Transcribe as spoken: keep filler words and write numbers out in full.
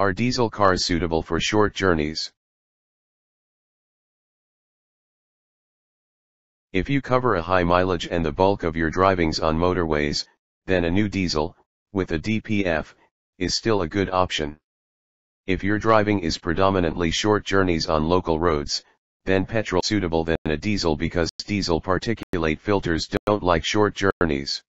Are diesel cars suitable for short journeys? If you cover a high mileage and the bulk of your drivings on motorways, then a new diesel, with a D P F, is still a good option. If your driving is predominantly short journeys on local roads, then petrol is suitable than a diesel because diesel particulate filters don't like short journeys.